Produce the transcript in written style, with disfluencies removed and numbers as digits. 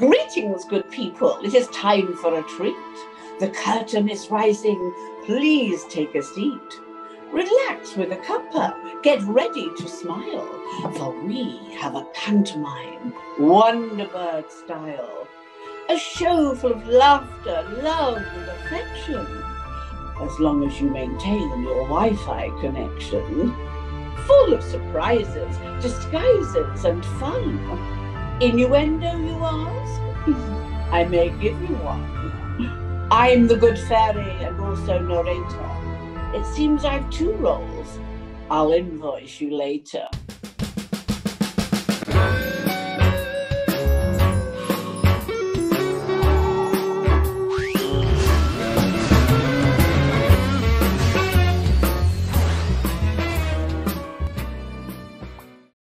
Greetings, good people. It is time for a treat. The curtain is rising. Please take a seat. Relax with a cuppa. Get ready to smile. For we have a pantomime, Wonderbird style. A show full of laughter, love and affection. As long as you maintain your Wi-Fi connection. Full of surprises, disguises and fun. Innuendo, you ask? I may give you one. I'm the good fairy and also narrator. It seems I've two roles. I'll invoice you later.